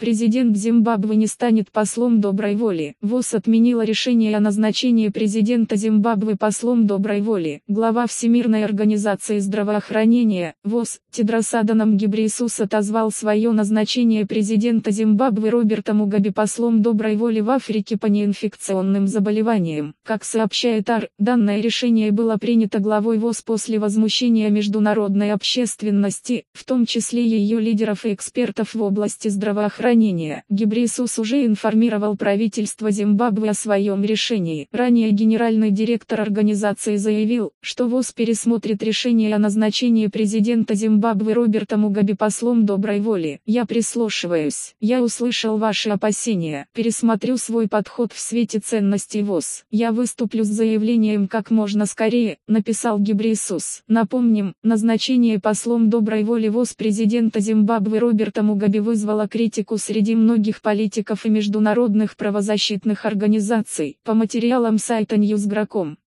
Президент Зимбабве не станет послом доброй воли. ВОЗ отменила решение о назначении президента Зимбабве послом доброй воли. Глава Всемирной организации здравоохранения, ВОЗ, Тедрос Адан Гебрейесус отозвал свое назначение президента Зимбабве Роберта Мугаби послом доброй воли в Африке по неинфекционным заболеваниям. Как сообщает АР, данное решение было принято главой ВОЗ после возмущения международной общественности, в том числе ее лидеров и экспертов в области здравоохранения. Гебрейесус уже информировал правительство Зимбабве о своем решении. Ранее генеральный директор организации заявил, что ВОЗ пересмотрит решение о назначении президента Зимбабве Роберта Мугаби послом доброй воли. «Я прислушиваюсь. Я услышал ваши опасения. Пересмотрю свой подход в свете ценностей ВОЗ. Я выступлю с заявлением как можно скорее», — написал Гебрейесус. Напомним, назначение послом доброй воли ВОЗ президента Зимбабве Роберта Мугаби вызвало критику среди многих политиков и международных правозащитных организаций. По материалам сайта NewsGra.com.